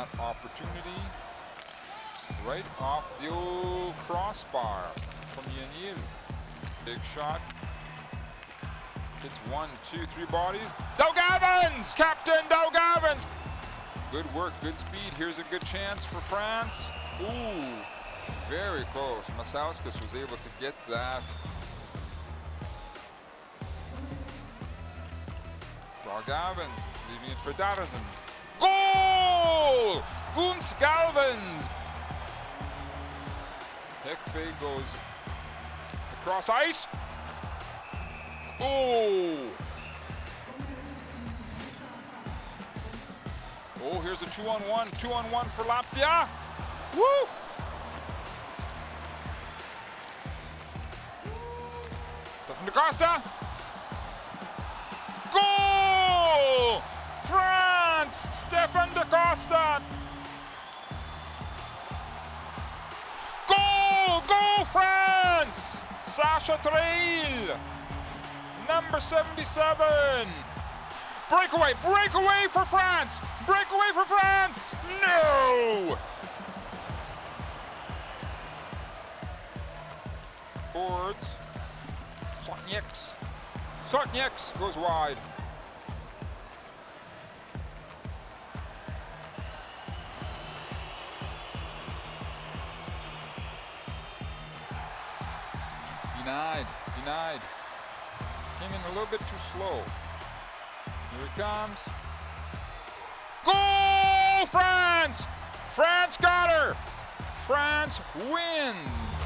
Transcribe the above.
that opportunity right off the old crossbar from Yanil. Big shot. It's 1, 2, 3 bodies. Daugaviņš! Captain Daugaviņš! Good work, good speed. Here's a good chance for France. Ooh, very close. Masauskas was able to get that. Daugaviņš leaving it for Davison. Goal! Gums Galvins! Ekbe goes across ice. Oh, here's a 2-on-1 for Latvia. Woo! Stephane Da Costa. Goal! France! Stephane Da Costa. Goal! Go France! Lashatria. Number 77. Breakaway, breakaway for France! Breakaway for France! No! Forwards. Sotnyks. Sotnyks goes wide. Denied, denied. Came in a little bit too slow. Here it comes. Goal, France! France got her! France wins!